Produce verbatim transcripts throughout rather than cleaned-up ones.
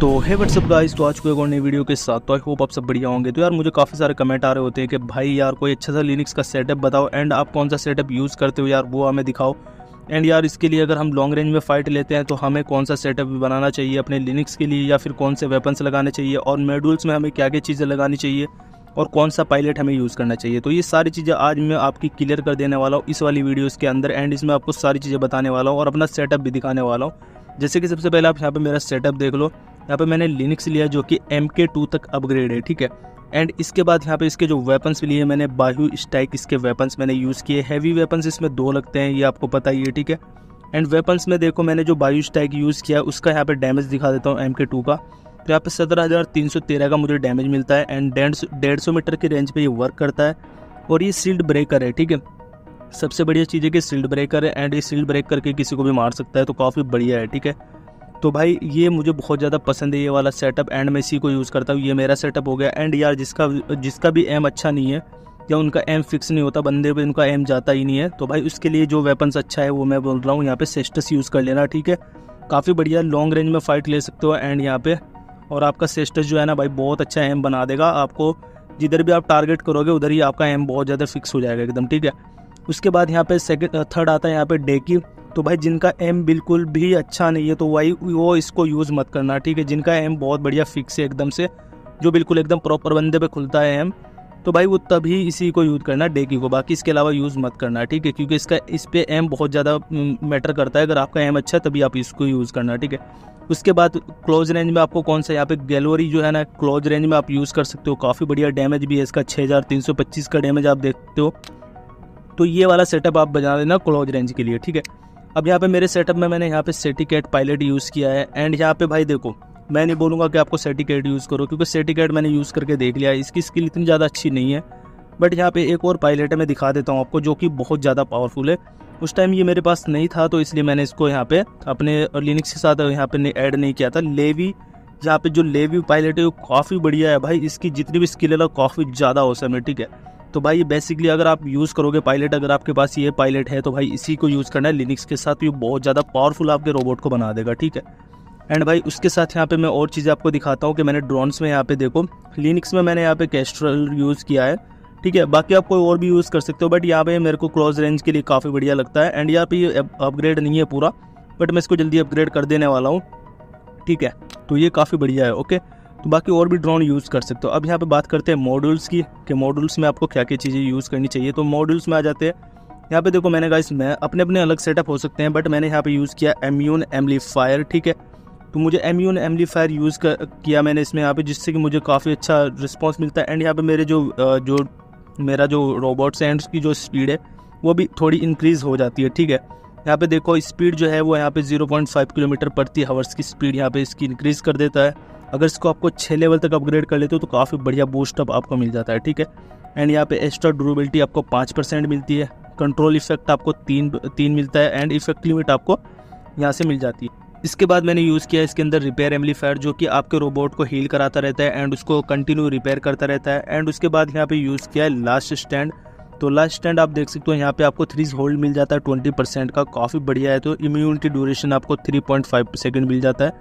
तो है WhatsApp guys, तो आज को एक और नई वीडियो के साथ। तो आई होप आप सब बढ़िया होंगे। तो यार मुझे काफ़ी सारे कमेंट आ रहे होते हैं कि भाई यार कोई अच्छा सा लिनक्स का सेटअप बताओ एंड आप कौन सा सेटअप यूज़ करते हो यार वो हमें दिखाओ, एंड यार इसके लिए अगर हम लॉन्ग रेंज में फ़ाइट लेते हैं तो हमें कौन सा सेटअप बनाना चाहिए अपने लिनक्स के लिए, या फिर कौन से वेपन्स लगाने चाहिए और मेडुल्स में हमें क्या क्या चीज़ें लगानी चाहिए और कौन सा पायलट हमें यूज़ करना चाहिए। तो ये सारी चीज़ें आज मैं आपकी क्लियर कर देने वाला हूँ इस वाली वीडियोज़ के अंदर, एंड इसमें आपको सारी चीज़ें बताने वाला हूँ और अपना सेटअप भी दिखाने वाला हूँ। जैसे कि सबसे पहले आप यहाँ पर मेरा सेटअप देख लो। यहाँ पे मैंने लिनक्स लिया जो कि एम के टू तक अपग्रेड है, ठीक है। एंड इसके बाद यहाँ पे इसके जो वेपन्स लिए मैंने बायहू स्ट्राइक इसके वेपन्स मैंने यूज़ किए। हैवी वेपन्स इसमें दो लगते हैं, ये आपको पता ही है, ठीक है। एंड वेपन्स में देखो मैंने जो बायहू स्ट्राइक यूज़ किया उसका यहाँ पे डैमेज दिखा देता हूँ एम के टू का। तो यहाँ पे सत्रह हज़ार तीन सौ तेरह का मुझे डैमेज मिलता है एंड डेढ़ सौ मीटर की रेंज पर ये वर्क करता है और ये सील्ड ब्रेकर है, ठीक है। सबसे बढ़िया चीज़ है कि सील्ड ब्रेकर है एंड ये सील्ड ब्रेक करके किसी को भी मार सकता है, तो काफ़ी बढ़िया है, ठीक है। तो भाई ये मुझे बहुत ज़्यादा पसंद है ये वाला सेटअप एंड मैं इसी को यूज़ करता हूँ। ये मेरा सेटअप हो गया। एंड यार जिसका जिसका भी एम अच्छा नहीं है या उनका एम फिक्स नहीं होता, बंदे पे उनका एम जाता ही नहीं है, तो भाई उसके लिए जो वेपन्स अच्छा है वो मैं बोल रहा हूँ यहाँ पे सेस्टस यूज़ कर लेना, ठीक है। काफ़ी बढ़िया लॉन्ग रेंज में फ़ाइट ले सकते हो एंड यहाँ पर और आपका सेस्टस जो है ना भाई बहुत अच्छा एम बना देगा। आपको जिधर भी आप टारगेट करोगे उधर ही आपका एम बहुत ज़्यादा फिक्स हो जाएगा एकदम, ठीक है। उसके बाद यहाँ पर सेकेंड थर्ड आता है यहाँ पर डेकी। तो भाई जिनका एम बिल्कुल भी अच्छा नहीं है तो वही वो इसको यूज़ मत करना, ठीक है। जिनका एम बहुत बढ़िया फिक्स है एकदम से, जो बिल्कुल एकदम प्रॉपर बंदे पे खुलता है एम, तो भाई वो तभी इसी को यूज़ करना डेकी को, बाकी इसके अलावा यूज़ मत करना, ठीक है। क्योंकि इसका इस पर एम बहुत ज़्यादा मैटर करता है। अगर आपका एम अच्छा है तभी आप इसको यूज़ करना, ठीक है। उसके बाद क्लोज रेंज में आपको कौन सा यहाँ पे गैलोरी जो है ना क्लोज रेंज में आप यूज़ कर सकते हो। काफ़ी बढ़िया डैमेज भी है इसका, छः हज़ार तीन सौ पच्चीस का डैमेज आप देखते हो। तो ये वाला सेटअप आप बजा देना क्लोज रेंज के लिए, ठीक है। अब यहाँ पे मेरे सेटअप में मैंने यहाँ पे सेटिकेट पायलट यूज़ किया है एंड यहाँ पे भाई देखो मैं नहीं बोलूँगा कि आपको सेटिकेट यूज़ करो, क्योंकि सेटिकेट मैंने यूज़ करके देख लिया, इसकी स्किल इतनी ज़्यादा अच्छी नहीं है। बट यहाँ पे एक और पायलट मैं दिखा देता हूँ आपको जो कि बहुत ज़्यादा पावरफुल है। उस टाइम ये मेरे पास नहीं था तो इसलिए मैंने इसको यहाँ पे अपने लिनक्स के साथ यहाँ पर ऐड नहीं किया था। लेवी, यहाँ पे जो लेवी पायलट है वो काफ़ी बढ़िया है भाई, इसकी जितनी भी स्किल है ना काफ़ी ज़्यादा औसम है, ठीक है। तो भाई बेसिकली अगर आप यूज़ करोगे पायलट, अगर आपके पास ये पायलट है तो भाई इसी को यूज़ करना है लिनक्स के साथ, ये बहुत ज़्यादा पावरफुल आपके रोबोट को बना देगा, ठीक है। एंड भाई उसके साथ यहाँ पे मैं और चीज़ें आपको दिखाता हूँ कि मैंने ड्रोन्स में यहाँ पे देखो लिनक्स में मैंने यहाँ पे कैस्ट्रल यूज़ किया है, ठीक है। बाकी आप कोई और भी यूज़ कर सकते हो, बट यहाँ पर मेरे को क्लोज रेंज के लिए काफ़ी बढ़िया लगता है। एंड यहाँ पर ये अपग्रेड नहीं है पूरा, बट मैं इसको जल्दी अपग्रेड कर देने वाला हूँ, ठीक है। तो ये काफ़ी बढ़िया है, ओके। तो बाकी और भी ड्रोन यूज़ कर सकते हो। अब यहाँ पे बात करते हैं मॉड्यूल्स की, कि मॉड्यूल्स में आपको क्या क्या चीज़ें यूज़ करनी चाहिए। तो मॉड्यूल्स में आ जाते हैं यहाँ पे देखो मैंने गाइस मैं अपने अपने अलग सेटअप हो सकते हैं, बट मैंने यहाँ पे यूज़ किया इम्यून एम्पलीफायर, ठीक है। तो मुझे इम्यून एम्पलीफायर यूज़ किया मैंने इसमें यहाँ पर, जिससे कि मुझे काफ़ी अच्छा रिस्पॉन्स मिलता है। एंड यहाँ पर मेरे जो जो मेरा जो रोबोट्स एंड की जो स्पीड है वो भी थोड़ी इंक्रीज़ हो जाती है, ठीक है। यहाँ पर देखो स्पीड जो है वो यहाँ पर जीरो पॉइंट फाइव किलोमीटर प्रति हावर्स की स्पीड यहाँ पर इसकी इंक्रीज़ कर देता है। अगर इसको आपको छः लेवल तक अपग्रेड कर लेते हो तो काफ़ी बढ़िया बूस्टअप आपको मिल जाता है, ठीक है। एंड यहाँ पे एक्स्ट्रा ड्यूरेबिलिटी आपको पाँच परसेंट मिलती है, कंट्रोल इफेक्ट आपको तीन तीन मिलता है एंड इफेक्ट लिमिट आपको यहाँ से मिल जाती है। इसके बाद मैंने यूज़ किया इसके अंदर रिपेयर एम्पलीफायर, जो कि आपके रोबोट को हील कराता रहता है एंड उसको कंटिन्यू रिपेयर करता रहता है। एंड उसके बाद यहाँ पर यूज़ किया है लास्ट स्टैंड। तो लास्ट स्टैंड आप देख सकते हो यहाँ पे आपको थ्रीज होल्ड मिल जाता है ट्वेंटी परसेंट का, काफ़ी बढ़िया है। तो इम्यूनिटी ड्यूरेशन आपको थ्री पॉइंट फाइव सेकेंड मिल जाता है,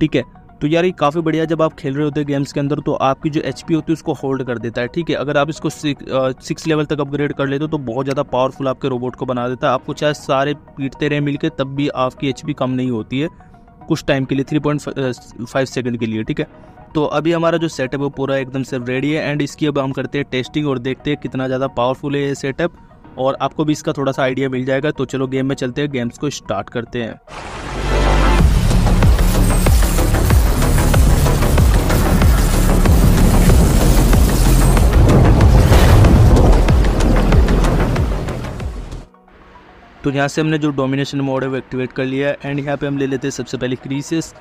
ठीक है। तो यार ये काफ़ी बढ़िया, जब आप खेल रहे होते हैं गेम्स के अंदर तो आपकी जो एचपी होती है उसको होल्ड कर देता है, ठीक है। अगर आप इसको सिक्स लेवल तक अपग्रेड कर लेते हो तो बहुत ज़्यादा पावरफुल आपके रोबोट को बना देता है। आपको चाहे सारे पीटते रहे मिलके तब भी आपकी एचपी कम नहीं होती है, कुछ टाइम के लिए थ्री पॉइंट फाइव सेकेंड के लिए, ठीक है। तो अभी हमारा जो सेटअप है पूरा एकदम से रेडी है एंड इसकी अब हम करते हैं टेस्टिंग और देखते हैं कितना ज़्यादा पावरफुल है ये सेटअप, और आपको भी इसका थोड़ा सा आइडिया मिल जाएगा। तो चलो गेम में चलते हैं, गेम्स को स्टार्ट करते हैं। तो यहाँ से हमने जो डोमिनेशन मोड है वो एक्टिवेट कर लिया है एंड यहाँ पे हम ले लेते हैं सबसे पहले क्रीसेस।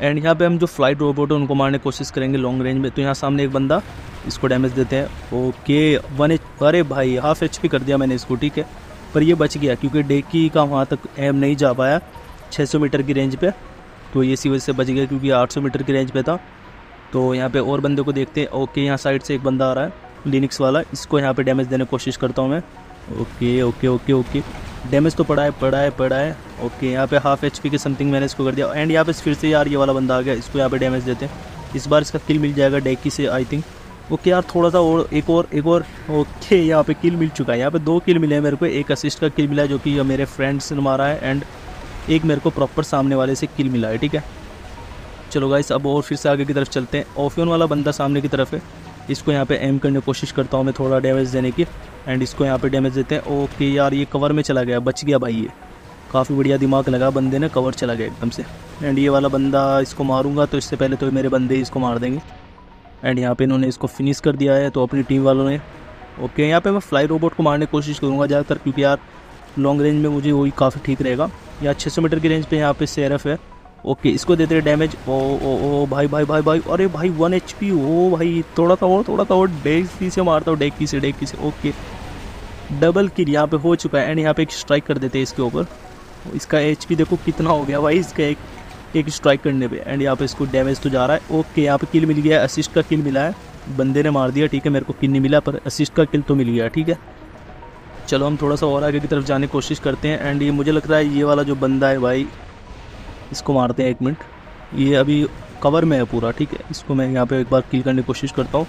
एंड यहाँ पे हम जो फ्लाइट रोबोट है उनको मारने की कोशिश करेंगे लॉन्ग रेंज में। तो यहाँ सामने एक बंदा, इसको डैमेज देते हैं, ओके वन एच, अरे भाई हाफ एच पी कर दिया मैंने इसको, ठीक है। पर ये बच गया क्योंकि डेकी का वहाँ तक एम नहीं जा पाया छः सौ मीटर की रेंज पर, तो ये इसी वजह से बच गया क्योंकि आठ सौ मीटर की रेंज पर था। तो यहाँ पर और बंदे को देखते हैं, ओके यहाँ साइड से एक बंदा आ रहा है लिनक्स वाला, इसको यहाँ पर डैमेज देने की कोशिश करता हूँ मैं, okay okay okay okay damage तो पड़ा है पड़ा है पड़ा है ओके। यहाँ पे हाफ एचपी के समथिंग मैंने इसको कर दिया। एंड यहाँ पे फिर से यार ये वाला बंदा आ गया, इसको यहाँ पे डैमेज देते हैं। इस बार इसका किल मिल जाएगा डेकी से आई थिंक। ओके यार थोड़ा सा और एक और एक और ओके यहाँ पे किल मिल चुका है। यहाँ पे दो किल मिले हैं मेरे को, एक असिस्ट का किल मिला है जो कि मेरे फ्रेंड्स ने मारा है, एंड एक मेरे को प्रॉपर सामने वाले से किल मिला है। ठीक है चलो गाइस अब और फिर से आगे की तरफ चलते हैं। ऑफियन वाला बंदा सामने की तरफ है, इसको यहाँ पे एम करने की कोशिश करता हूँ मैं थोड़ा डैमेज देने की, एंड इसको यहाँ पे डैमेज देते हैं। ओके यार ये कवर में चला गया, बच गया भाई, ये काफ़ी बढ़िया दिमाग लगा बंदे ने, कवर चला गया एकदम से। एंड ये वाला बंदा इसको मारूंगा तो इससे पहले तो मेरे बंदे इसको मार देंगे। एंड यहाँ पे इन्होंने इसको फिनिश कर दिया है तो अपनी टीम वालों ने। ओके यहाँ पे मैं फ्लाई रोबोट को मारने की कोशिश करूँगा ज़्यादातर, क्योंकि यार लॉन्ग रेंज में मुझे वही काफ़ी ठीक रहेगा। या छः सौ मीटर की रेंज पर यहाँ पे सेरफ है। ओके इसको देते हैं डैमेज। ओ ओ ओ भाई भाई भाई भाई अरे भाई वन एच पी ओ भाई, थोड़ा सा और थोड़ा सा और डेकी से मारता हूँ, डेकी से डेकी से। ओके डबल किल यहाँ पे हो चुका है। एंड यहाँ पे एक स्ट्राइक कर देते हैं इसके ऊपर, इसका एच पी देखो कितना हो गया भाई इसका एक एक स्ट्राइक करने पे। एंड यहाँ पे इसको डैमेज तो जा रहा है। ओके यहाँ पे किल मिल गया है, असिस्ट का किल मिला है, बंदे ने मार दिया। ठीक है मेरे को किल नहीं मिला पर असिस्ट का किल तो मिल गया। ठीक है चलो हम थोड़ा सा और आगे की तरफ जाने की कोशिश करते हैं। एंड ये मुझे लग रहा है ये वाला जो बंदा है भाई इसको मारते हैं, एक मिनट, ये अभी कवर में है पूरा। ठीक है इसको मैं यहाँ पे एक बार किल करने की कोशिश करता हूँ।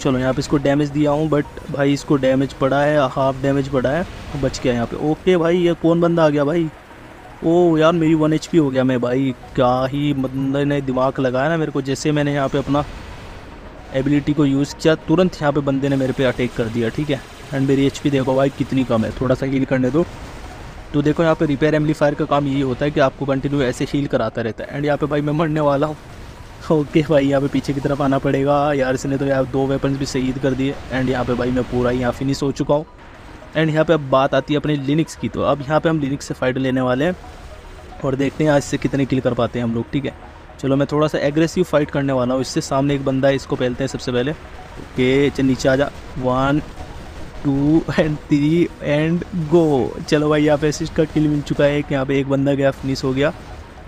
चलो यहाँ पे इसको डैमेज दिया हूँ बट भाई इसको डैमेज पड़ा है, हाफ डैमेज पड़ा है, बच गया यहाँ पे। ओके भाई ये कौन बंदा आ गया भाई? ओह यार मेरी वन एच पी हो गया मैं भाई, क्या ही मतलब ने दिमाग लगाया ना मेरे को। जैसे मैंने यहाँ पर अपना एबिलिटी को यूज़ किया तुरंत यहाँ पर बंदे ने मेरे पे अटैक कर दिया। ठीक है एंड मेरी एच पी देखो भाई कितनी कम है, थोड़ा सा किल करने दो। तो देखो यहाँ पे रिपेयर एम्पलीफायर का काम यही होता है कि आपको कंटिन्यू ऐसे हील कराता रहता है। एंड यहाँ पे भाई मैं मरने वाला हूँ। ओके भाई यहाँ पे पीछे की तरफ आना पड़ेगा यार, इसने तो यार दो वेपन्स भी शहीद कर दिए। एंड यहाँ पे भाई मैं पूरा यहाँ फिनिश हो चुका हूँ। एंड यहाँ पे अब बात आती है अपने लिनक्स की, तो अब यहाँ पर हम लिनक्स से फाइट लेने वाले हैं और देखते हैं आज से कितने किल कर पाते हैं हम लोग। ठीक है चलो मैं थोड़ा सा एग्रेसिव फाइट करने वाला हूँ। इससे सामने एक बंदा है, इसको पहलते हैं सबसे पहले। ओके चल नीचे आ जा, one two and three and go. चलो भाई यहाँ पे असिस्ट का किल मिल चुका है, कि यहाँ पे एक बंदा गया फिनिश हो गया।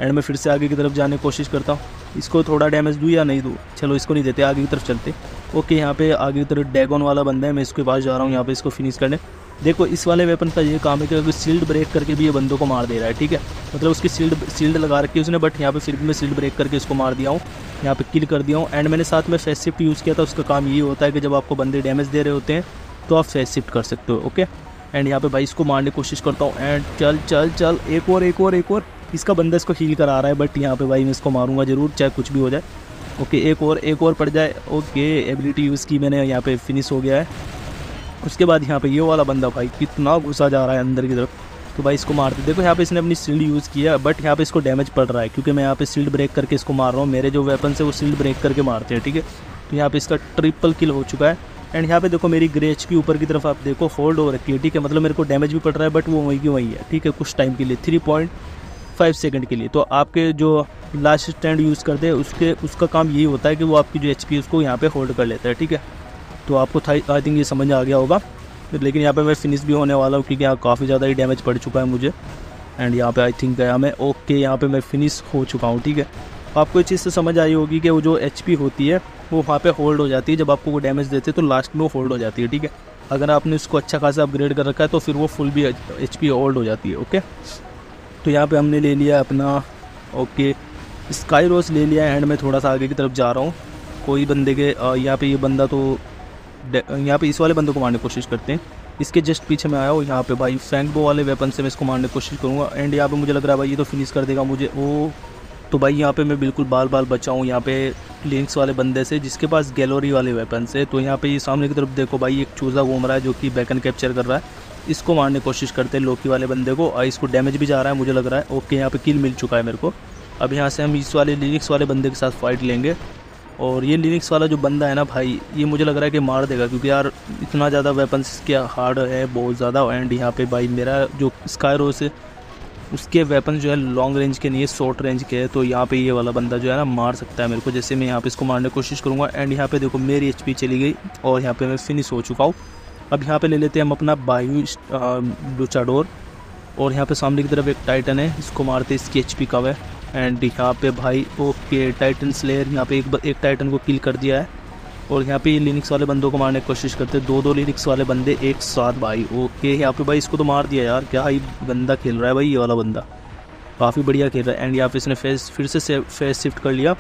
एंड मैं फिर से आगे की तरफ जाने की कोशिश करता हूँ। इसको थोड़ा डैमेज दूँ या नहीं दूँ? चलो इसको नहीं देते, आगे की तरफ चलते। ओके यहाँ पे आगे की तरफ डैगन वाला बंदा है, मैं इसके पास जा रहा हूँ यहाँ पे इसको फिनिश करने। देखो इस वाले वेपन का ये काम है कि शील्ड ब्रेक करके भी ये बंदों को मार दे रहा है। ठीक है मतलब उसकी शील्ड शील्ड लगा रखी है उसने, बट यहाँ पे फिर भी मैं शील्ड ब्रेक करके इसको मार दिया हूँ, यहाँ पे किल कर दिया हूँ। एंड मैंने साथ में फेसिप्ट यूज़ किया था, उसका काम ये होता है कि जब आपको बंदे डैमेज दे रहे होते हैं तो आप फेस शिफ्ट कर सकते हो। ओके एंड यहाँ पे भाई इसको मारने की कोशिश करता हूँ। एंड चल चल चल एक और एक और एक और, इसका बंदा इसको हील करा रहा है बट यहाँ पे भाई मैं इसको मारूंगा ज़रूर चाहे कुछ भी हो जाए। ओके एक और एक और पड़ जाए। ओके एबिलिटी यूज़ की मैंने, यहाँ पे फिनिश हो गया है। उसके बाद यहाँ पे ये वाला बंदा भाई कितना घुसा जा रहा है अंदर की तरफ, तो भाई इसको मारते। देखो यहाँ पर इसने अपनी शील्ड यूज़ किया बट यहाँ पर इसको डैमेज पड़ रहा है क्योंकि मैं यहाँ पर शील्ड ब्रेक करके इसको मार रहा हूँ। मेरे जो वेपन है वो शील्ड ब्रेक करके मारते हैं। ठीक है तो यहाँ पर इसका ट्रिपल किल हो चुका है। एंड यहाँ पे देखो मेरी ग्रेच की ऊपर की तरफ आप देखो होल्ड हो रखी है। ठीक है मतलब मेरे को डैमेज भी पड़ रहा है बट वो वहीं की वहीं है। ठीक है कुछ टाइम के लिए थ्री पॉइंट फाइव सेकेंड के लिए। तो आपके जो लास्ट स्टैंड यूज़ करते हैं उसके उसका काम यही होता है कि वो आपकी जो एच पी उसको यहाँ पे होल्ड कर लेता है। ठीक है तो आपको आई थिंक ये समझ आ गया होगा। लेकिन यहाँ पर मैं फिनिश भी होने वाला हूँ क्योंकि यहाँ काफ़ी ज़्यादा ही डैमेज पड़ चुका है मुझे। एंड यहाँ पर आई थिंक गया मैं। ओके यहाँ पर मैं फिनिश हो चुका हूँ। ठीक है आपको ये चीज़ से समझ आई होगी कि वो जो एच पी होती है वो वहाँ पे होल्ड हो जाती है, जब आपको वो डैमेज देते हैं तो लास्ट में वो होल्ड हो जाती है। ठीक है अगर आपने उसको अच्छा खासा अपग्रेड कर रखा है तो फिर वो फुल भी एच पी होल्ड हो जाती है। ओके तो यहाँ पे हमने ले लिया अपना ओके स्काई रोज ले लिया। एंड मैं थोड़ा सा आगे की तरफ जा रहा हूँ। कोई बंदे के यहाँ पे ये यह बंदा तो यहाँ पे इस वाले बंदे को मारने की कोशिश करते हैं, इसके जस्ट पीछे मैं आया हूँ। यहाँ पर भाई फैंकबो वाले वेपन से मैं इसको मारने की कोशिश करूँगा। एंड यहाँ पर मुझे लग रहा है भाई ये तो फिनिश कर देगा मुझे। ओ तो भाई यहाँ पे मैं बिल्कुल बाल बाल बचा हूँ यहाँ पे लिंक्स वाले बंदे से जिसके पास गैलोरी वाले वेपन से। तो यहाँ पे ये सामने की तरफ देखो भाई एक चूज़ा घूम रहा है जो कि बैकन कैप्चर कर रहा है, इसको मारने की कोशिश करते हैं लोकी वाले बंदे को। और इसको डैमेज भी जा रहा है मुझे लग रहा है। ओके यहाँ पे किल मिल चुका है मेरे को। अब यहाँ से हम इस वाले लिनक्स वाले बंदे के साथ फाइट लेंगे। और ये लिनक्स वाला जो बंदा है ना भाई ये मुझे लग रहा है कि मार देगा क्योंकि यार इतना ज़्यादा वेपन्स क्या हार्ड है बहुत ज़्यादा। एंड यहाँ पर भाई मेरा जो स्कायरो से उसके वेपन जो है लॉन्ग रेंज के नहीं है, शॉर्ट रेंज के है। तो यहाँ पे ये वाला बंदा जो है ना मार सकता है मेरे को, जैसे मैं यहाँ पे इसको मारने की कोशिश करूँगा। एंड यहाँ पे देखो मेरी एचपी चली गई और यहाँ पे मैं फिनिश हो चुका हूँ। अब यहाँ पे ले लेते हैं हम अपना बायू लुचाडोर। और यहाँ पे सामने की तरफ एक टाइटन है, इसको मारते इसकी एचपी कम है। एंड यहाँ पर भाई ओके टाइटन स्लेयर यहाँ पर एक, एक टाइटन को किल कर दिया है। और यहाँ पे लिनक्स वाले बंदों को मारने की कोशिश करते हैं। दो दो लिनक्स वाले बंदे एक साथ भाई। ओके यहाँ पे भाई इसको तो मार दिया यार, क्या ही बंदा खेल रहा है भाई, ये वाला बंदा काफ़ी बढ़िया खेल रहा है। एंड यहाँ पे इसने फेस फिर से फेस शिफ्ट कर लिया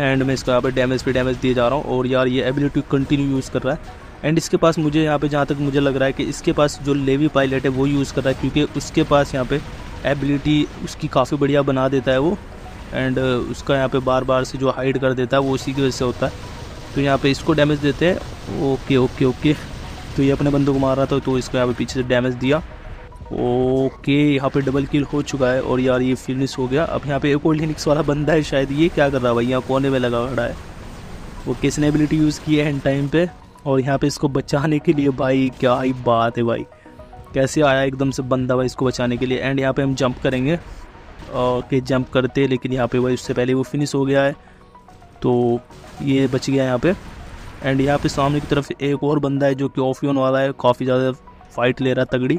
एंड मैं इसको यहाँ पे डैमेज पे डैमेज दिए जा रहा हूँ। और यार ये एबिलिटी कंटिन्यू यूज़ कर रहा है। एंड इसके पास मुझे यहाँ पे जहाँ तक मुझे लग रहा है कि इसके पास जो लेवी पायलट है वो यूज़ कर रहा है, क्योंकि उसके पास यहाँ पे एबिलिटी उसकी काफ़ी बढ़िया बना देता है वो। एंड उसका यहाँ पे बार बार से जो हाइड कर देता है वो उसी की वजह से होता है। तो यहाँ पे इसको डैमेज देते हैं। ओके ओके ओके तो ये अपने बंदों को मार रहा था, तो इसको यहाँ पे पीछे से डैमेज दिया। ओके यहाँ पे डबल किल हो चुका है और यार ये फिनिश हो गया। अब यहाँ पे एक और लिनक्स वाला बंदा है शायद, ये क्या कर रहा है भाई, यहाँ कोने में लगा खड़ा है। वो किसने एबिलिटी यूज़ की है एंड टाइम पे, और यहाँ पे इसको बचाने के लिए भाई क्या ही बात है भाई, कैसे आया एकदम से बंदा भाई इसको बचाने के लिए। एंड यहाँ पे हम जंप करेंगे कि जंप करते, लेकिन यहाँ पे भाई उससे पहले वो फिनिश हो गया है, तो ये बच गया यहाँ पे। एंड यहाँ पे सामने की तरफ एक और बंदा है जो कि ऑफियन वाला है, काफ़ी ज़्यादा फाइट ले रहा है तगड़ी।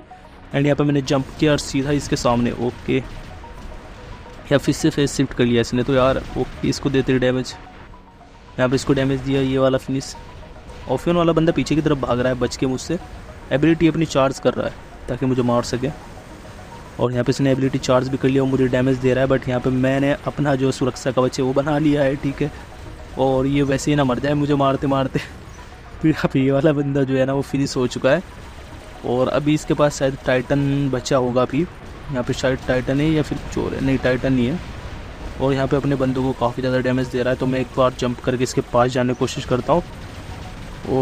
एंड यहाँ पे मैंने जंप किया और सीधा इसके सामने। ओके या फिर से फेस शिफ्ट कर लिया इसने तो यार। ओके इसको देते डैमेज, यहाँ पर इसको डैमेज दिया, ये वाला फिनिश। ऑफियन वाला बंदा पीछे की तरफ भाग रहा है बच के मुझसे, एबिलिटी अपनी चार्ज कर रहा है ताकि मुझे मार सके। और यहाँ पे इसने एबिलिटी चार्ज भी कर लिया और मुझे डैमेज दे रहा है, बट यहाँ पे मैंने अपना जो सुरक्षा कवच है वो बना लिया है, ठीक है। और ये वैसे ही ना मर जाए मुझे मारते मारते। तो यहाँ पे ये वाला बंदा जो है ना वो फिनिश हो चुका है। और अभी इसके पास शायद टाइटन बचा होगा अभी, यहाँ पे शायद टाइटन है या फिर चोर है, नहीं टाइटन ही है। और यहाँ पर अपने बंदों को काफ़ी ज़्यादा डैमेज दे रहा है, तो मैं एक बार जंप करके इसके पास जाने की कोशिश करता हूँ।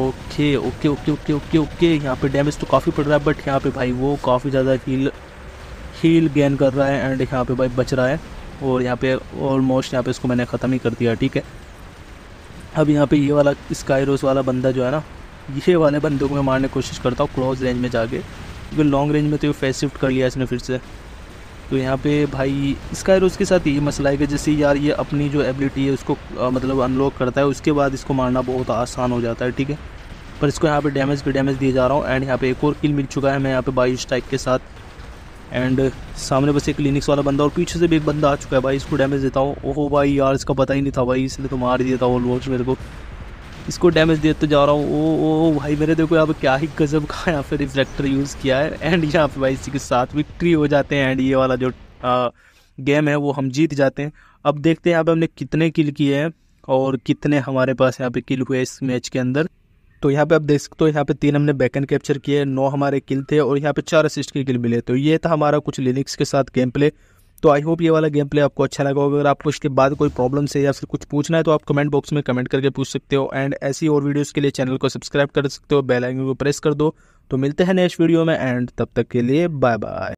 Okay okay okay okay okay okay यहाँ पे डैमेज तो काफ़ी पड़ रहा है, बट यहाँ पे भाई वो काफ़ी ज़्यादा हील हील गेन कर रहा है एंड यहाँ पे भाई बच रहा है। और यहाँ पे ऑलमोस्ट यहाँ पे इसको मैंने ख़त्म ही कर दिया, ठीक है। अब यहाँ पे ये वाला स्काईरोस वाला बंदा जो है ना, ये वाले बंदों को मैं मारने की कोशिश करता हूँ क्लोज रेंज में जाके, क्योंकि लॉन्ग रेंज में तो ये फेस शिफ्ट कर लिया इसने फिर से। तो यहाँ पे भाई स्काईरोस के साथ ये मसला है कि जैसे यार ये अपनी जो एबिलिटी है उसको आ, मतलब अनलॉक करता है, उसके बाद इसको मारना बहुत आसान हो जाता है, ठीक है। पर इसको यहाँ पे डैमेज पे डैमेज दिए जा रहा हूँ। एंड यहाँ पे एक और किल मिल चुका है मैं यहाँ पे बायू स्ट्राइक के साथ। एंड सामने बस एक लिनक्स वाला बंदा और पीछे से भी एक बंदा आ चुका है भाई, इसको डैमेज देता हूँ। ओहो भाई यार इसका पता ही नहीं था भाई, इसने तो मार दिया था ऑलमोस्ट मेरे को। इसको डैमेज देते जा रहा हूँ। ओ ओ भाई मेरे देखो यहाँ पे क्या ही गजब का यहाँ पे रिफ्लेक्टर यूज़ किया है। एंड यहाँ पे भाई इसी के साथ विक्ट्री हो जाते हैं एंड ये वाला जो आ, गेम है वो हम जीत जाते हैं। अब देखते हैं यहाँ पे हमने कितने किल किए हैं और कितने हमारे पास यहाँ पे किल हुए इस मैच के अंदर। तो यहाँ पे आप देख सकते हो, यहाँ पे तीन हमने बैक एंड कैप्चर किए, नौ हमारे किल थे और यहाँ पे चार असिस्ट के किल मिले। तो ये था हमारा कुछ लिनक्स के साथ गेम प्ले। तो आई होप ये वाला गेम प्ले आपको अच्छा लगा होगा। अगर आपको इसके बाद कोई प्रॉब्लम है या फिर कुछ पूछना है तो आप कमेंट बॉक्स में कमेंट करके पूछ सकते हो। एंड ऐसी और वीडियोस के लिए चैनल को सब्सक्राइब कर सकते हो, बेल आइकन को प्रेस कर दो। तो मिलते हैं नेक्स्ट वीडियो में एंड तब तक के लिए बाय बाय।